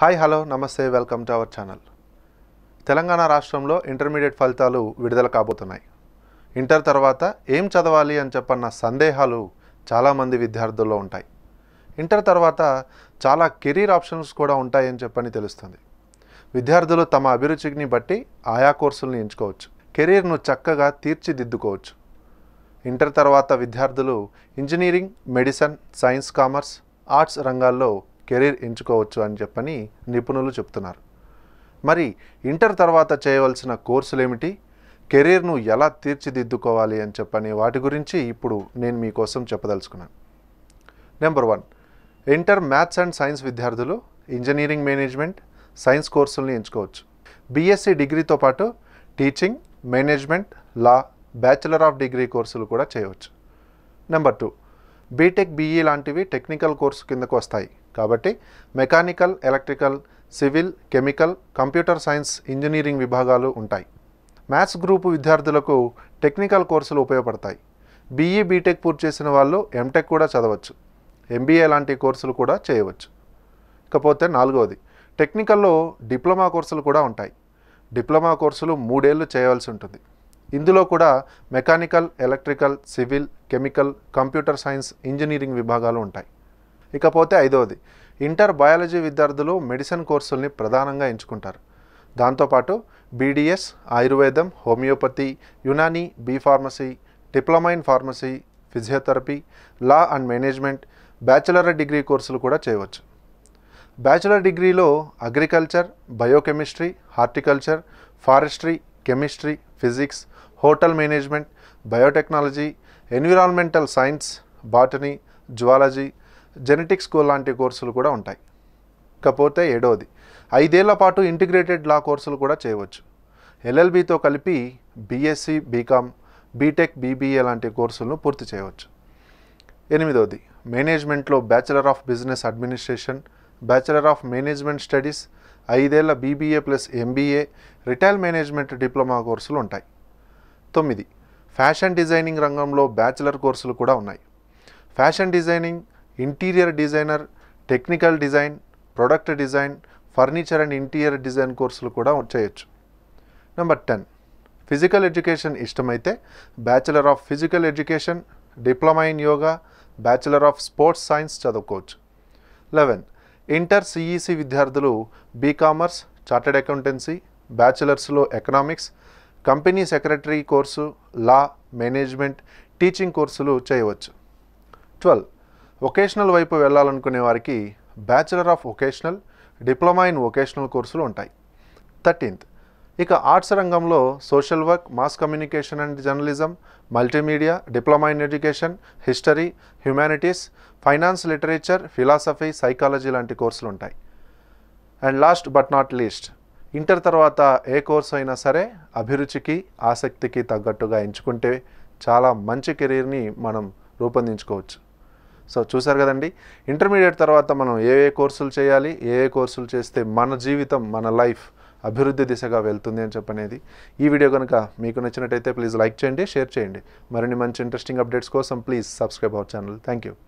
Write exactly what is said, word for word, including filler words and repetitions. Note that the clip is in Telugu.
हाई हलो नमस्ते welcome to our channel. Telangana రాష్ట్రంలో ఇంటర్మీడియట్ ఫలితాలు విడుదల కాబోతున్నాయి। ఇంటర్ తర్వాత ఏం చదవాలి అని చెప్పన్న సందేహాలు చాలా మంది విద్యార్థుల్లో ఉంటాయి। ఇంటర్ తర్వాత చాలా కెరీర్ ఆప్షన్స్ కూడా ఉంటాయి అని చెప్పని తెలుస్తుంది। విద్యార్థులు తమ అభిరుచిని బట్టి ఆయా కోర్సుల్ని ఎంచుకోవచ్చు, కెరీర్ ను చక్కగా తీర్చిదిద్దుకోవచ్చు। ఇంటర్ తర్వాత విద్యార్థులు engineering, medicine, science, commerce, arts రంగాల్లో కెరీర్ ఎంచుకోవచ్చు అని చెప్పని నిపుణులు చెప్తున్నారు। మరి ఇంటర్ తర్వాత చేయవలసిన కోర్సులు ఏమిటి, కెరీర్‌ను ఎలా తీర్చిదిద్దుకోవాలి అని చెప్పని వాటి గురించి ఇప్పుడు నేను మీ కోసం చెప్పదలుచుకున్నాను। Number one, inter maths and science విద్యార్థులు ఇంజనీరింగ్, మేనేజ్మెంట్, సైన్స్ కోర్సుల్ని ఎంచుకోవచ్చు। బీఎస్సీ డిగ్రీతో పాటు teaching, management, law, bachelor of degree కోర్సులు కూడా చేయవచ్చు। నెంబర్ టూ, బీటెక్, బీఈ లాంటివి టెక్నికల్ కోర్సు కిందకు వస్తాయి కాబట్టి mechanical, electrical, civil, chemical, computer science, engineering విభాగాలు ఉంటాయి। మ్యాథ్స్ గ్రూపు విద్యార్థులకు టెక్నికల్ కోర్సులు ఉపయోగపడతాయి। బీఈ, బీటెక్ పూర్తి చేసిన వాళ్ళు ఎంటెక్ కూడా చదవచ్చు, ఎంబీఏ లాంటి కోర్సులు కూడా చేయవచ్చు। ఇకపోతే నాలుగవది, టెక్నికల్లో డిప్లొమా కోర్సులు కూడా ఉంటాయి। డిప్లొమా కోర్సులు మూడేళ్ళు చేయవలసి ఉంటుంది। ఇందులో కూడా mechanical, electrical, civil, chemical, computer science, engineering విభాగాలు ఉంటాయి। ఇకపోతే ఐదవది, ఇంటర్ బయాలజీ విద్యార్థులు మెడిసిన్ కోర్సుల్ని ప్రధానంగా ఎంచుకుంటారు। దాంతోపాటు బీడిఎస్, ఆయుర్వేదం, homeopathy, Unani, B pharmacy, diploma in pharmacy, physiotherapy, law and management, bachelor degree కోర్సులు కూడా చేయవచ్చు। బ్యాచిలర్ డిగ్రీలో agriculture, biochemistry, horticulture, forestry, chemistry, physics, hotel management, biotechnology, environmental science, botany, zoology, genetics core లాంటి కోర్సులు కూడా ఉంటాయి। ఇకపోతే ఏడవది, ఐదేళ్ల పాటు ఇంటిగ్రేటెడ్ లా కోర్సులు కూడా చేయవచ్చు। ఎల్ఎల్బితో కలిపి బీఎస్సీ, బీకామ్, బీటెక్, బీబీఏ లాంటి కోర్సులను పూర్తి చేయవచ్చు। ఎనిమిదవది, మేనేజ్మెంట్లో bachelor of business administration, bachelor of management studies, ఐదేళ్ల BBA plus MBA, retail management diploma కోర్సులు ఉంటాయి। తొమ్మిది, ఫ్యాషన్ డిజైనింగ్ రంగంలో బ్యాచిలర్ కోర్సులు కూడా ఉన్నాయి। Fashion designing, interior designer, technical design, product design, furniture and interior design కోర్సులు కూడా చేయొచ్చు। నెంబర్ టెన్, ఫిజికల్ ఎడ్యుకేషన్ ఇష్టమైతే bachelor of physical education, diploma in yoga, bachelor of sports science చదువుకోవచ్చు। లెవెన్, ఇంటర్ సిఈసి విద్యార్థులు బీకామర్స్, చార్టెడ్ అకౌంటెన్సీ, బ్యాచిలర్స్లో economics, company secretary course, law, management, teaching కోర్సులు చేయవచ్చు। ట్వెల్వ్, వొకేషనల్ వైపు వెళ్ళాలనుకునే వారికి bachelor of vocational, diploma in vocational కోర్సులు ఉంటాయి। థర్టీన్త్, ఇక ఆర్ట్స్ రంగంలో social work, mass communication and journalism, multimedia, diploma in education, history, humanities, finance, literature, philosophy, psychology లాంటి కోర్సులు ఉంటాయి। And last but not least, inter తర్వాత ఏ కోర్సు అయినా సరే అభిరుచికి, ఆసక్తికి తగ్గట్టుగా ఎంచుకుంటే చాలా మంచి కెరీర్ని మనం రూపొందించుకోవచ్చు। సో చూసారు కదండి, ఇంటర్మీడియట్ తర్వాత మనం ఏ ఏ కోర్సులు చేయాలి, ఏ ఏ కోర్సులు చేస్తే మన జీవితం, మన లైఫ్ అభివృద్ధి దిశగా వెళ్తుంది అని చెప్పనేది। ఈ వీడియో కనుక మీకు నచ్చినట్టయితే ప్లీజ్ లైక్ చేయండి, షేర్ చేయండి। మరిన్ని మంచి ఇంట్రెస్టింగ్ అప్డేట్స్ కోసం please subscribe our channel. Thank you.